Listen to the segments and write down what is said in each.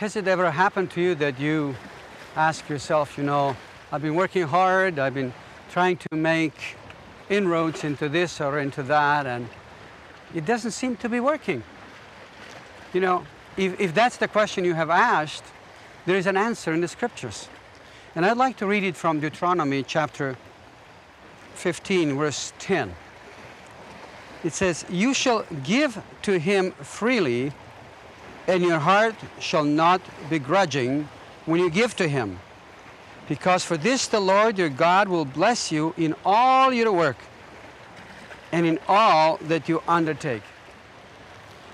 Has it ever happened to you that you ask yourself, you know, I've been working hard, I've been trying to make inroads into this or into that, and it doesn't seem to be working? You know, if that's the question you have asked, there is an answer in the scriptures. And I'd like to read it from Deuteronomy chapter 15, verse 10. It says, "You shall give to him freely, and your heart shall not be grudging when you give to him. Because for this the Lord your God will bless you in all your work and in all that you undertake."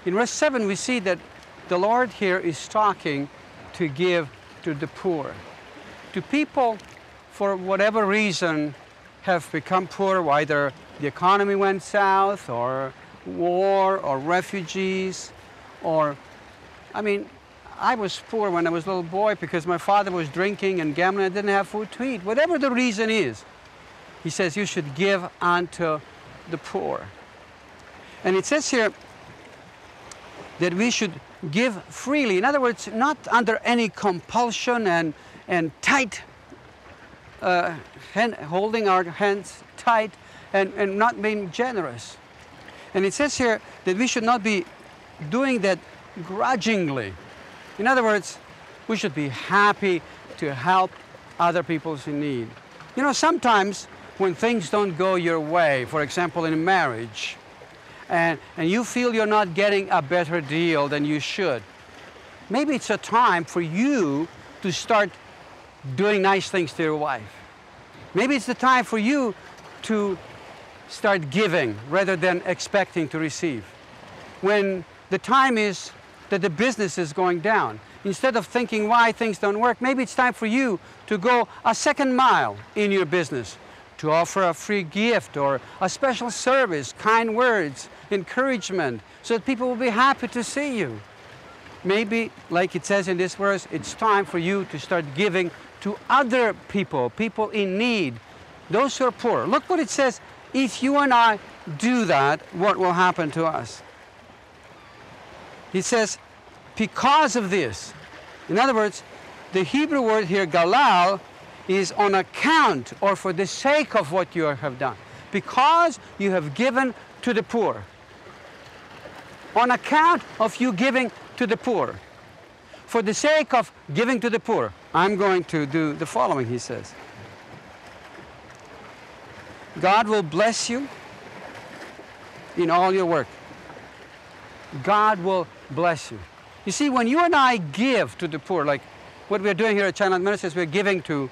In verse 7, we see that the Lord here is talking to give to the poor, to people for whatever reason have become poor, either the economy went south, or war, or refugees, or, I mean, I was poor when I was a little boy because my father was drinking and gambling. I didn't have food to eat. Whatever the reason is, he says you should give unto the poor. And it says here that we should give freely. In other words, not under any compulsion and tight, holding our hands tight and not being generous. And it says here that we should not be doing that grudgingly. In other words, we should be happy to help other people in need. You know, sometimes when things don't go your way, for example, in marriage, and you feel you're not getting a better deal than you should, maybe it's a time for you to start doing nice things to your wife. Maybe it's the time for you to start giving rather than expecting to receive. When the time is that the business is going down, instead of thinking why things don't work, maybe it's time for you to go a second mile in your business, to offer a free gift or a special service, kind words, encouragement, so that people will be happy to see you. Maybe, like it says in this verse, it's time for you to start giving to other people, people in need, those who are poor. Look what it says, if you and I do that, what will happen to us? He says, because of this. In other words, the Hebrew word here, galal, is on account or for the sake of what you have done. Because you have given to the poor. On account of you giving to the poor. For the sake of giving to the poor, I'm going to do the following, he says. God will bless you in all your work. God will bless you. You see, when you and I give to the poor, like what we're doing here at Shining Light Ministries, we're giving to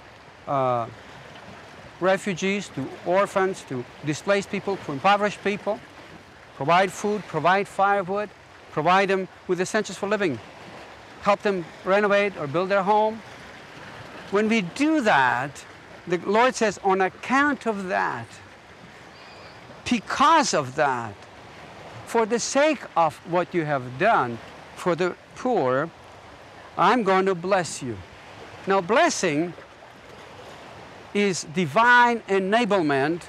refugees, to orphans, to displaced people, to impoverished people, provide food, provide firewood, provide them with essentials for living, help them renovate or build their home. When we do that, the Lord says, on account of that, because of that, for the sake of what you have done for the poor, I'm going to bless you. Now, blessing is divine enablement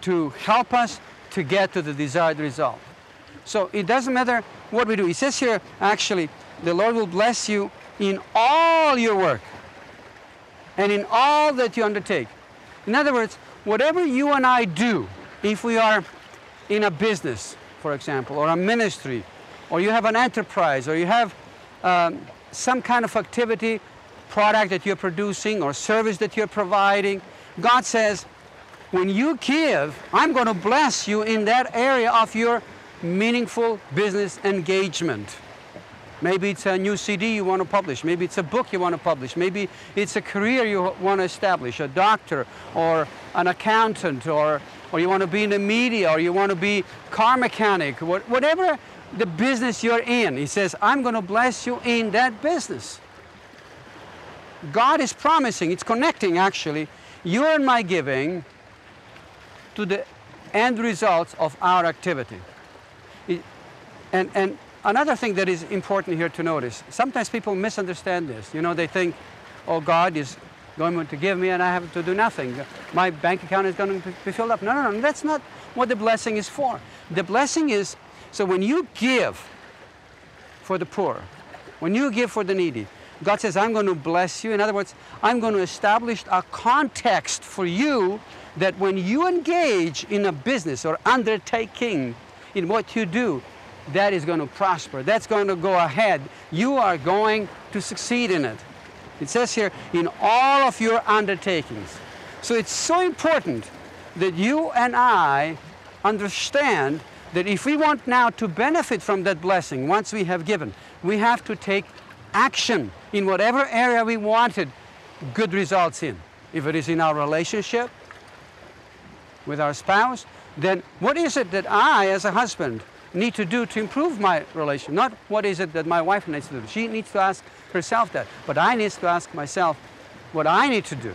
to help us to get to the desired result. So it doesn't matter what we do. It says here, actually, the Lord will bless you in all your work and in all that you undertake. In other words, whatever you and I do, if we are in a business, for example, or a ministry, or you have an enterprise, or you have some kind of activity, product that you're producing, or service that you're providing. God says, when you give, I'm going to bless you in that area of your meaningful business engagement. Maybe it's a new CD you want to publish. Maybe it's a book you want to publish. Maybe it's a career you want to establish, a doctor, or an accountant, or you want to be in the media, or you want to be car mechanic, whatever the business you're in. He says, I'm going to bless you in that business. God is promising, it's connecting actually, you and my giving to the end results of our activity. And another thing that is important here to notice, sometimes people misunderstand this. You know, they think, oh, God is going to give me and I have to do nothing. My bank account is going to be filled up. No, no, no, that's not what the blessing is for. The blessing is, so when you give for the poor, When you give for the needy, God says, I'm going to bless you. In other words, I'm going to establish a context for you that when you engage in a business or undertaking in what you do, that is going to prosper. That's going to go ahead. You are going to succeed in it. It says here, in all of your undertakings. So it's so important that you and I understand that if we want now to benefit from that blessing, once we have given, we have to take action in whatever area we wanted good results in. If it is in our relationship with our spouse, then what is it that I, as a husband, need to do to improve my relation? Not what is it that my wife needs to do. She needs to ask herself that, but I need to ask myself what I need to do.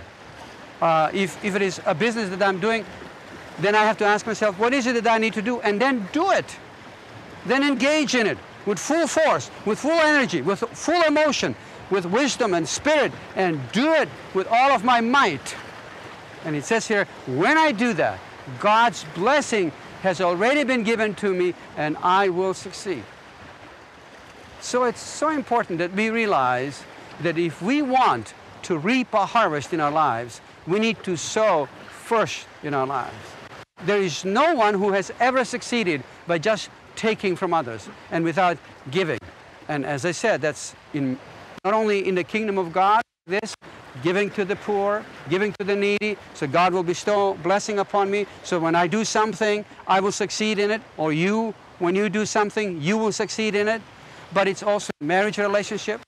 If it is a business that I'm doing, then I have to ask myself, what is it that I need to do? And then do it. Then engage in it with full force, with full energy, with full emotion, with wisdom and spirit, and do it with all of my might. And it says here, when I do that, God's blessing has already been given to me, and I will succeed. So it's so important that we realize that if we want to reap a harvest in our lives, we need to sow first in our lives. There is no one who has ever succeeded by just taking from others and without giving. And as I said, that's not only in the kingdom of God, this giving to the poor, giving to the needy, so God will bestow blessing upon me. So when I do something, I will succeed in it, or you, when you do something, you will succeed in it. But it's also a marriage relationship.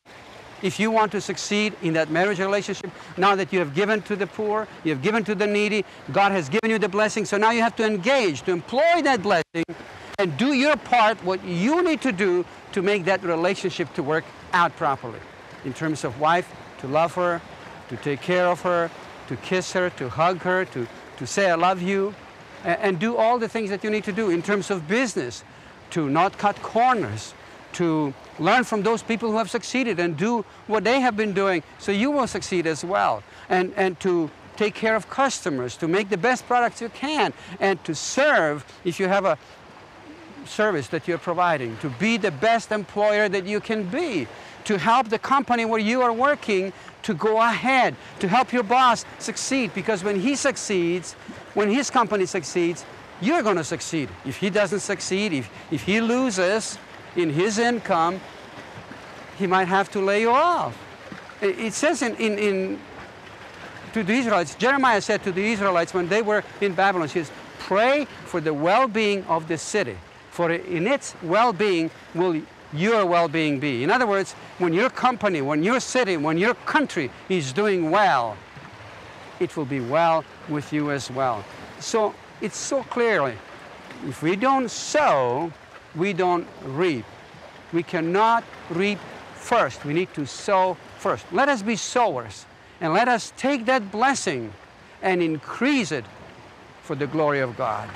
If you want to succeed in that marriage relationship, now that you have given to the poor, you have given to the needy, God has given you the blessing, so now you have to engage, to employ that blessing, and do your part, what you need to do to make that relationship to work out properly. In terms of wife, to love her, to take care of her, to kiss her, to hug her, to say I love you, and do all the things that you need to do. In terms of business, to not cut corners, to learn from those people who have succeeded and do what they have been doing so you will succeed as well. And to take care of customers, to make the best products you can, and to serve if you have a service that you're providing, to be the best employer that you can be, to help the company where you are working to go ahead, to help your boss succeed, because when he succeeds, when his company succeeds, you're going to succeed. If he doesn't succeed, if he loses in his income, he might have to lay you off. It says to the Israelites, Jeremiah said to the Israelites when they were in Babylon, he says, pray for the well-being of the city, for in its well-being will your well-being be. In other words, when your company, when your city, when your country is doing well, it will be well with you as well. So it's so clearly, if we don't sow, we don't reap. We cannot reap first. We need to sow first. Let us be sowers, and let us take that blessing and increase it for the glory of God.